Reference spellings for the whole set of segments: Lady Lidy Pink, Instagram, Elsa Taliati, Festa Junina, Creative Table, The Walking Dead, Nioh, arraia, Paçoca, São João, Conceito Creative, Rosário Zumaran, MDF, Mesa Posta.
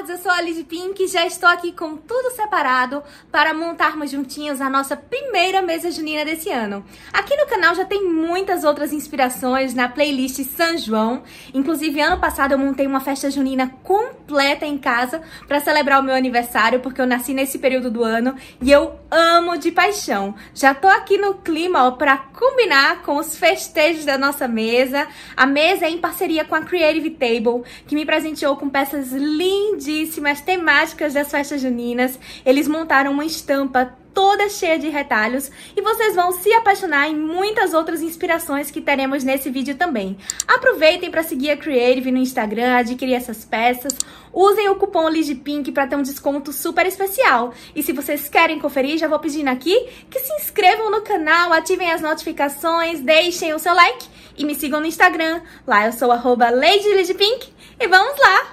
Lords, eu sou a Lidy Pink e já estou aqui com tudo separado para montarmos juntinhos a nossa primeira mesa junina desse ano. Aqui no canal já tem muitas outras inspirações na playlist São João. Inclusive, ano passado eu montei uma festa junina completa em casa para celebrar o meu aniversário, porque eu nasci nesse período do ano e eu amo de paixão. Já tô aqui no clima para combinar com os festejos da nossa mesa. A mesa é em parceria com a Creative Table, que me presenteou com peças lindíssimas, temáticas das festas juninas. Eles montaram uma estampa toda cheia de retalhos e vocês vão se apaixonar em muitas outras inspirações que teremos nesse vídeo também. Aproveitem para seguir a Creative no Instagram, adquirir essas peças, usem o cupom LidyPink para ter um desconto super especial. E se vocês querem conferir, já vou pedindo aqui que se inscrevam no canal, ativem as notificações, deixem o seu like e me sigam no Instagram. Lá eu sou @LadyLidyPink e vamos lá!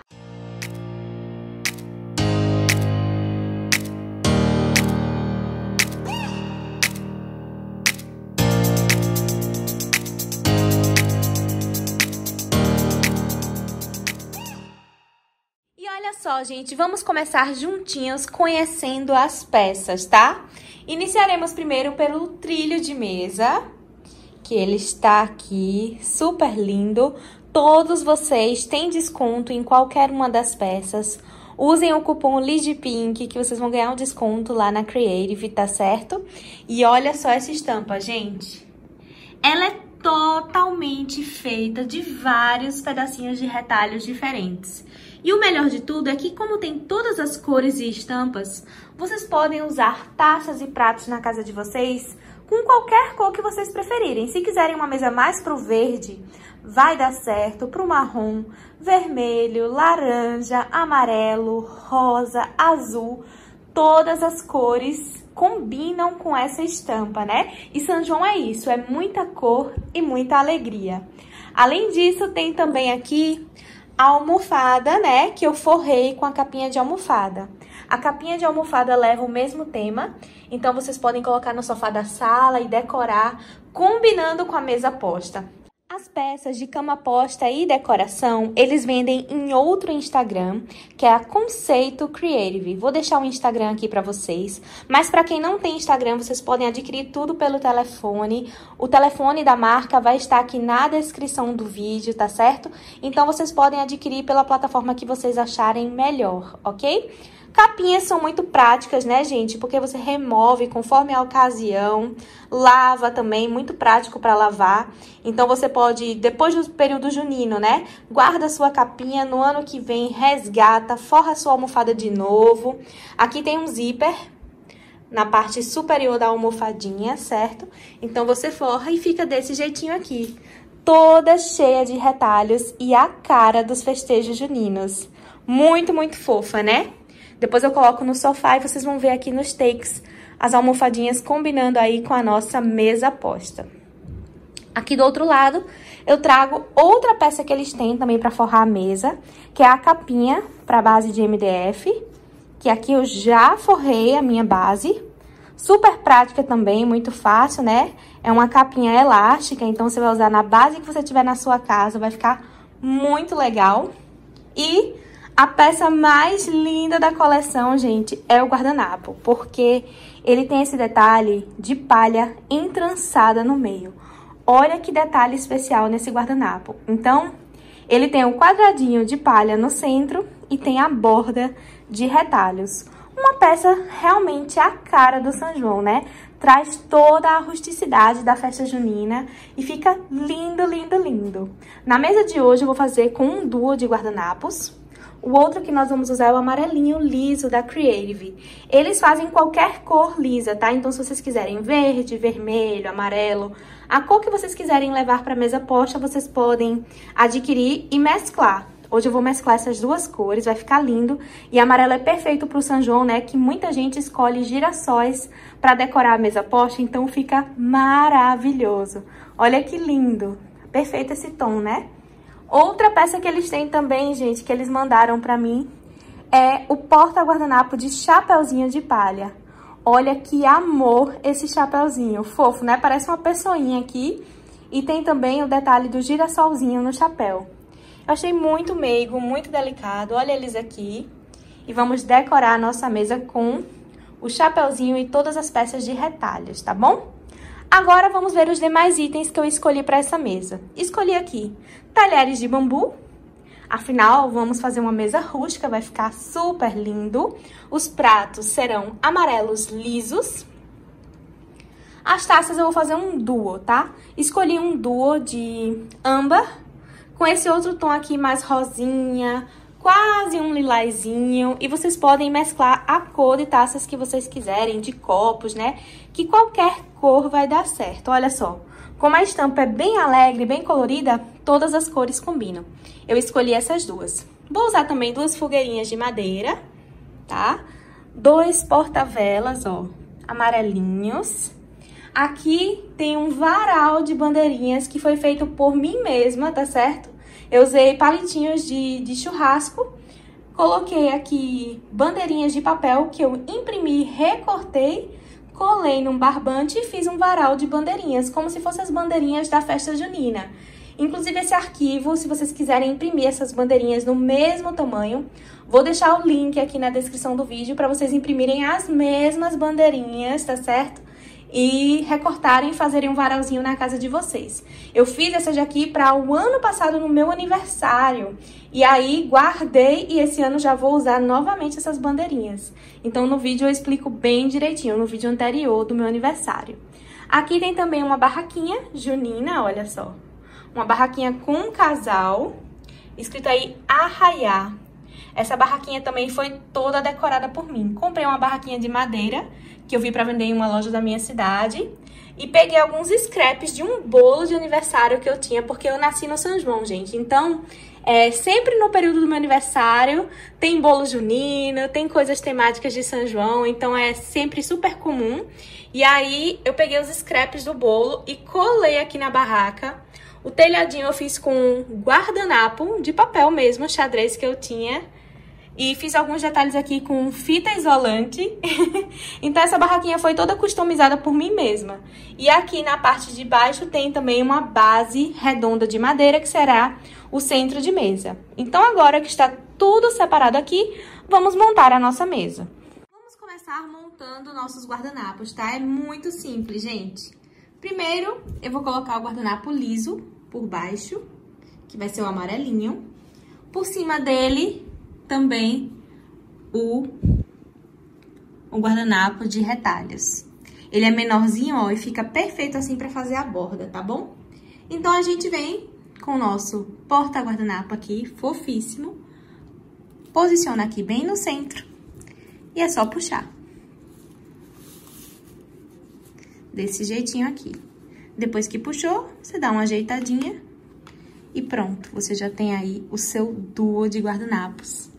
Olha só, gente, vamos começar juntinhos conhecendo as peças, tá? Iniciaremos primeiro pelo trilho de mesa, que ele está aqui, super lindo. Todos vocês têm desconto em qualquer uma das peças. Usem o cupom LidyPink, que vocês vão ganhar um desconto lá na Creative, tá certo? E olha só essa estampa, gente. Ela é totalmente feita de vários pedacinhos de retalhos diferentes. E o melhor de tudo é que, como tem todas as cores e estampas, vocês podem usar taças e pratos na casa de vocês com qualquer cor que vocês preferirem. Se quiserem uma mesa mais pro verde, vai dar certo, pro marrom, vermelho, laranja, amarelo, rosa, azul. Todas as cores combinam com essa estampa, né? E São João é isso, é muita cor e muita alegria. Além disso, tem também aqui a almofada, né, que eu forrei com a capinha de almofada. A capinha de almofada leva o mesmo tema, então vocês podem colocar no sofá da sala e decorar, combinando com a mesa posta. As peças de cama posta e decoração, eles vendem em outro Instagram, que é a Conceito Creative. Vou deixar o Instagram aqui para vocês, mas para quem não tem Instagram, vocês podem adquirir tudo pelo telefone. O telefone da marca vai estar aqui na descrição do vídeo, tá certo? Então, vocês podem adquirir pela plataforma que vocês acharem melhor, ok? Capinhas são muito práticas, né, gente? Porque você remove conforme a ocasião, lava também, muito prático para lavar. Então, você pode, depois do período junino, né, guarda sua capinha, no ano que vem resgata, forra sua almofada de novo. Aqui tem um zíper na parte superior da almofadinha, certo? Então, você forra e fica desse jeitinho aqui, toda cheia de retalhos e a cara dos festejos juninos. Muito, muito fofa, né? Depois eu coloco no sofá e vocês vão ver aqui nos takes as almofadinhas combinando aí com a nossa mesa posta. Aqui do outro lado, eu trago outra peça que eles têm também para forrar a mesa, que é a capinha para base de MDF, que aqui eu já forrei a minha base. Super prática também, muito fácil, né? É uma capinha elástica, então você vai usar na base que você tiver na sua casa, vai ficar muito legal. E a peça mais linda da coleção, gente, é o guardanapo, porque ele tem esse detalhe de palha entrançada no meio. Olha que detalhe especial nesse guardanapo. Então, ele tem um quadradinho de palha no centro e tem a borda de retalhos. Uma peça realmente a cara do São João, né? Traz toda a rusticidade da festa junina e fica lindo, lindo, lindo. Na mesa de hoje, eu vou fazer com um duo de guardanapos. O outro que nós vamos usar é o amarelinho liso da Creative. Eles fazem qualquer cor lisa, tá? Então, se vocês quiserem verde, vermelho, amarelo, a cor que vocês quiserem levar para a mesa posta, vocês podem adquirir e mesclar. Hoje eu vou mesclar essas duas cores, vai ficar lindo. E amarelo é perfeito para o São João, né? Que muita gente escolhe girassóis para decorar a mesa posta, então fica maravilhoso. Olha que lindo! Perfeito esse tom, né? Outra peça que eles têm também, gente, que eles mandaram pra mim, é o porta-guardanapo de chapeuzinho de palha. Olha que amor esse chapeuzinho, fofo, né? Parece uma pessoinha aqui. E tem também o detalhe do girassolzinho no chapéu. Eu achei muito meigo, muito delicado. Olha eles aqui. e vamos decorar a nossa mesa com o chapeuzinho e todas as peças de retalhos, tá bom? Agora vamos ver os demais itens que eu escolhi para essa mesa. Escolhi aqui talheres de bambu, afinal vamos fazer uma mesa rústica, vai ficar super lindo. Os pratos serão amarelos lisos. As taças eu vou fazer um duo, tá? Escolhi um duo de âmbar com esse outro tom aqui mais rosinha, quase um lilazinho. E vocês podem mesclar a cor de taças que vocês quiserem, de copos, né? Que qualquer cor vai dar certo. Olha só, como a estampa é bem alegre, bem colorida, todas as cores combinam. Eu escolhi essas duas. Vou usar também duas fogueirinhas de madeira, tá? Dois porta-velas, ó, amarelinhos. Aqui tem um varal de bandeirinhas que foi feito por mim mesma, tá certo? Eu usei palitinhos de churrasco, coloquei aqui bandeirinhas de papel que eu imprimi, recortei, colei num barbante e fiz um varal de bandeirinhas, como se fossem as bandeirinhas da festa junina. Inclusive esse arquivo, se vocês quiserem imprimir essas bandeirinhas no mesmo tamanho, vou deixar o link aqui na descrição do vídeo para vocês imprimirem as mesmas bandeirinhas, tá certo? E recortarem e fazerem um varalzinho na casa de vocês. Eu fiz essa daqui para o ano passado no meu aniversário. E aí guardei e esse ano já vou usar novamente essas bandeirinhas. Então no vídeo eu explico bem direitinho, no vídeo anterior do meu aniversário. Aqui tem também uma barraquinha junina, olha só. Uma barraquinha com um casal, escrito aí Arraiá. Essa barraquinha também foi toda decorada por mim. Comprei uma barraquinha de madeira, que eu vi pra vender em uma loja da minha cidade. E peguei alguns scraps de um bolo de aniversário que eu tinha, porque eu nasci no São João, gente. Então, sempre no período do meu aniversário, tem bolo junino, tem coisas temáticas de São João. Então, é sempre super comum. E aí, eu peguei os scraps do bolo e colei aqui na barraca. O telhadinho eu fiz com um guardanapo de papel mesmo, xadrez que eu tinha. E fiz alguns detalhes aqui com fita isolante. Então, essa barraquinha foi toda customizada por mim mesma. E aqui na parte de baixo tem também uma base redonda de madeira, que será o centro de mesa. Então, agora que está tudo separado aqui, vamos montar a nossa mesa. Vamos começar montando nossos guardanapos, tá? É muito simples, gente. Primeiro, eu vou colocar o guardanapo liso por baixo, que vai ser o amarelinho. Por cima dele... também o guardanapo de retalhos. Ele é menorzinho, ó, e fica perfeito assim pra fazer a borda, tá bom? Então, a gente vem com o nosso porta-guardanapo aqui, fofíssimo. Posiciona aqui bem no centro. E é só puxar. Desse jeitinho aqui. Depois que puxou, você dá uma ajeitadinha. E pronto, você já tem aí o seu duo de guardanapos.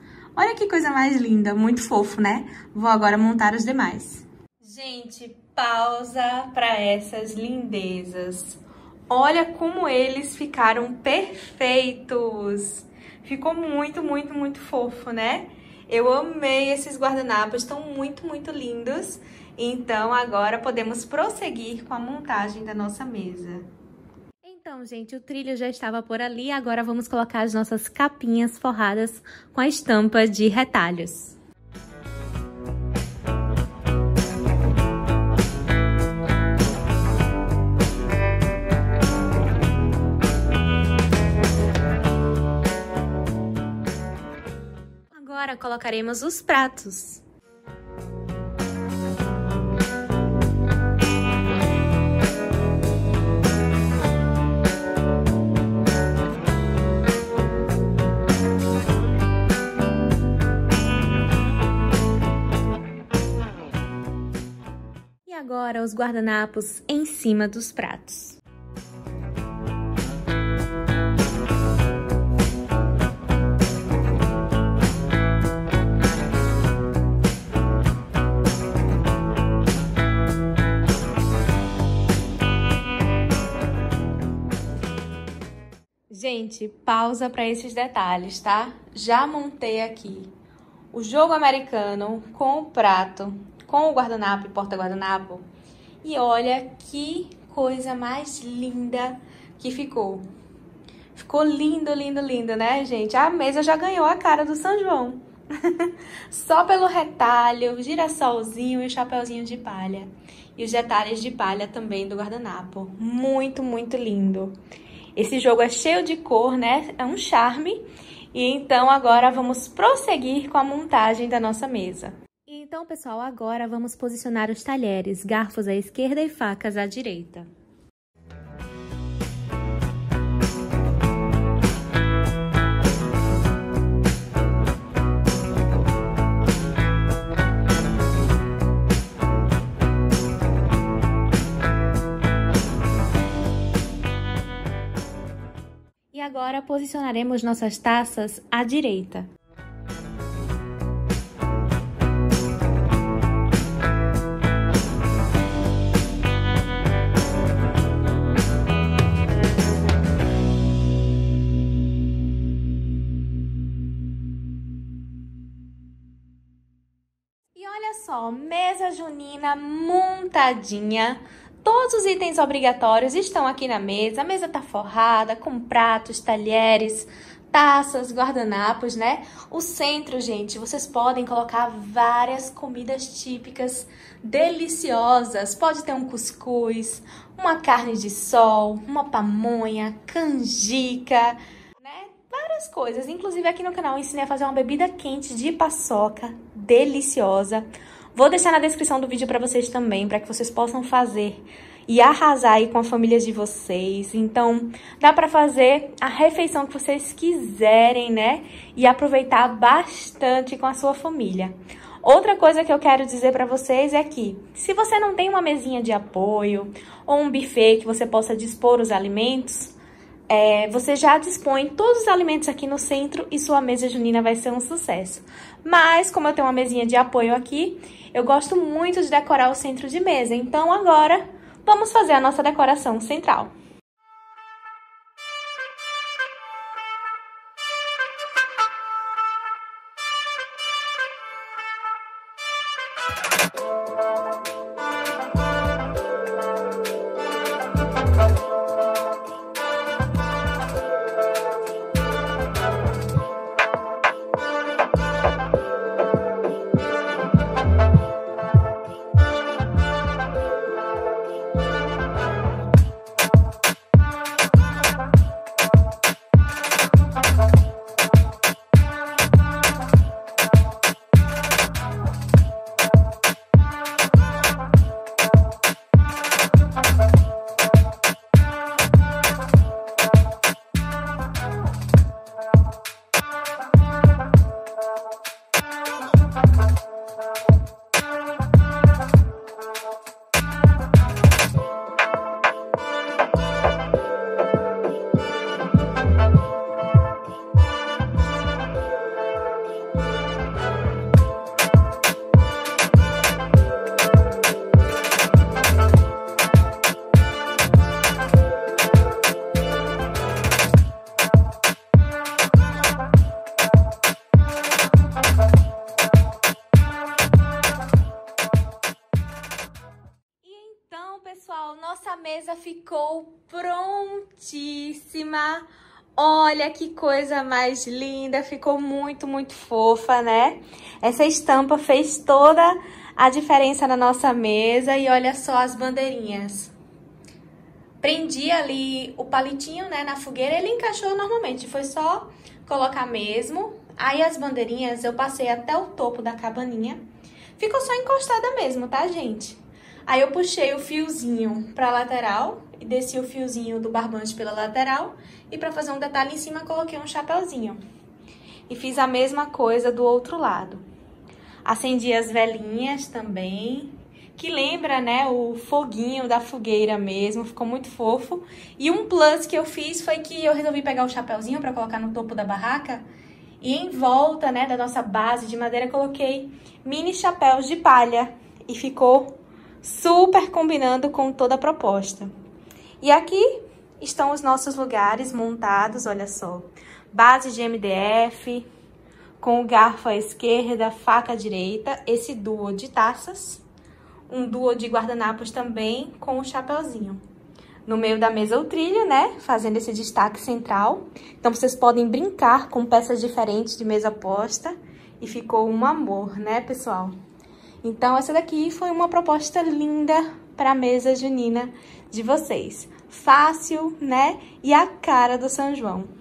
Olha que coisa mais linda, muito fofo, né? Vou agora montar os demais. Gente, pausa para essas lindezas. Olha como eles ficaram perfeitos. Ficou muito, muito, muito fofo, né? Eu amei esses guardanapos, estão muito, muito lindos. Então, agora podemos prosseguir com a montagem da nossa mesa. Então, gente, o trilho já estava por ali, agora vamos colocar as nossas capinhas forradas com a estampa de retalhos. Agora colocaremos os pratos. Agora os guardanapos em cima dos pratos. Gente, pausa para esses detalhes, tá? Já montei aqui o jogo americano com o prato, com o guardanapo e porta-guardanapo. E olha que coisa mais linda que ficou. Ficou lindo, lindo, lindo, né, gente? A mesa já ganhou a cara do São João. Só pelo retalho, o girassolzinho e o chapeuzinho de palha. E os detalhes de palha também do guardanapo. Muito, muito lindo. Esse jogo é cheio de cor, né? É um charme. E então agora vamos prosseguir com a montagem da nossa mesa. E então, pessoal, agora vamos posicionar os talheres, garfos à esquerda e facas à direita. E agora posicionaremos nossas taças à direita. E olha só, mesa junina montadinha. Todos os itens obrigatórios estão aqui na mesa. A mesa tá forrada com pratos, talheres, taças, guardanapos, né? O centro, gente, vocês podem colocar várias comidas típicas deliciosas. Pode ter um cuscuz, uma carne de sol, uma pamonha, canjica, né? Várias coisas. Inclusive aqui no canal eu ensinei a fazer uma bebida quente de paçoca deliciosa. Vou deixar na descrição do vídeo para vocês também, para que vocês possam fazer e arrasar aí com a família de vocês. Então, dá para fazer a refeição que vocês quiserem, né? E aproveitar bastante com a sua família. Outra coisa que eu quero dizer para vocês é que, se você não tem uma mesinha de apoio ou um buffet que você possa dispor os alimentos, você já dispõe todos os alimentos aqui no centro e sua mesa junina vai ser um sucesso. Mas, como eu tenho uma mesinha de apoio aqui, eu gosto muito de decorar o centro de mesa. Então, agora, vamos fazer a nossa decoração central. Ficou prontíssima. Olha que coisa mais linda. Ficou muito, muito fofa, né? Essa estampa fez toda a diferença na nossa mesa. E olha só as bandeirinhas. Prendi ali o palitinho, né, na fogueira. Ele encaixou normalmente. Foi só colocar mesmo. Aí as bandeirinhas eu passei até o topo da cabaninha. Ficou só encostada mesmo, tá, gente? Aí eu puxei o fiozinho pra lateral e desci o fiozinho do barbante pela lateral. E pra fazer um detalhe em cima, coloquei um chapeuzinho. E fiz a mesma coisa do outro lado. Acendi as velinhas também, que lembra, né, o foguinho da fogueira mesmo. Ficou muito fofo. E um plus que eu fiz foi que eu resolvi pegar o chapeuzinho pra colocar no topo da barraca. E em volta, né, da nossa base de madeira, coloquei mini chapéus de palha. E ficou super combinando com toda a proposta. E aqui estão os nossos lugares montados, olha só. Base de MDF, com o garfo à esquerda, faca à direita, esse duo de taças, um duo de guardanapos também com o chapeuzinho. No meio da mesa o trilho, né? Fazendo esse destaque central. Então vocês podem brincar com peças diferentes de mesa posta e ficou um amor, né, pessoal? Então, essa daqui foi uma proposta linda para a mesa junina de vocês. Fácil, né? E a cara do São João.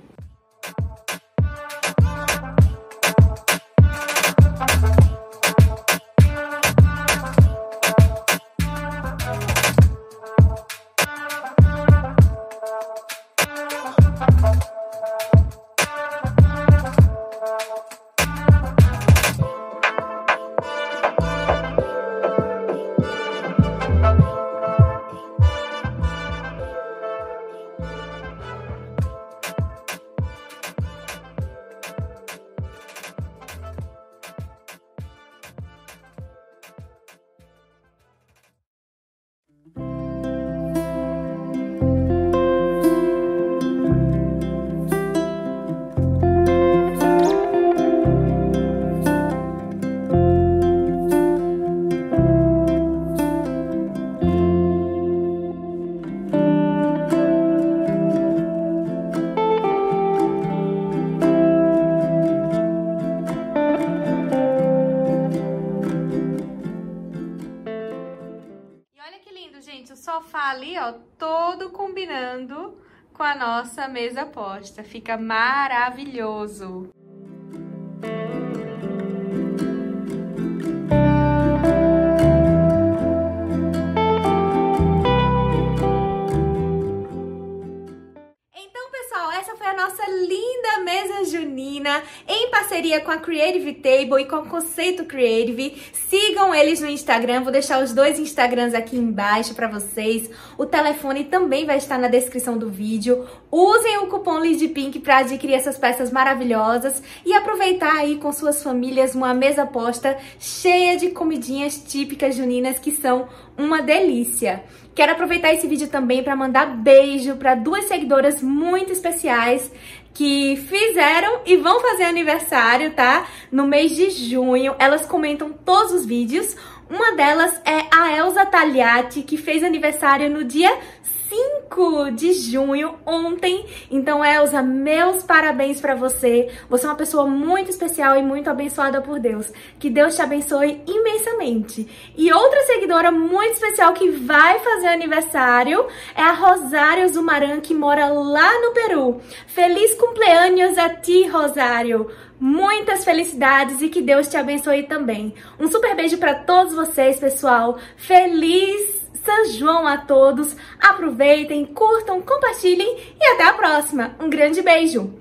Ali, ó, todo combinando com a nossa mesa posta. Fica maravilhoso! Então, pessoal, essa foi a nossa linda mesa junina em parceria com a Creative Table e com o Conceito Creative. Sigam eles no Instagram, vou deixar os dois Instagrams aqui embaixo pra vocês. O telefone também vai estar na descrição do vídeo. Usem o cupom Lidy Pink pra adquirir essas peças maravilhosas e aproveitar aí com suas famílias uma mesa posta cheia de comidinhas típicas juninas que são uma delícia. Quero aproveitar esse vídeo também pra mandar beijo pra duas seguidoras muito especiais que fizeram e vão fazer aniversário, tá? No mês de junho, elas comentam todos os vídeos. Uma delas é a Elsa Taliati, que fez aniversário no dia 5 de junho, ontem. Então, Elsa, meus parabéns pra você. Você é uma pessoa muito especial e muito abençoada por Deus. Que Deus te abençoe imensamente. E outra seguidora muito especial que vai fazer aniversário é a Rosário Zumaran, que mora lá no Peru. Feliz cumpleaños a ti, Rosário! Muitas felicidades e que Deus te abençoe também. Um super beijo pra todos vocês, pessoal. Feliz São João a todos, aproveitem, curtam, compartilhem e até a próxima. Um grande beijo!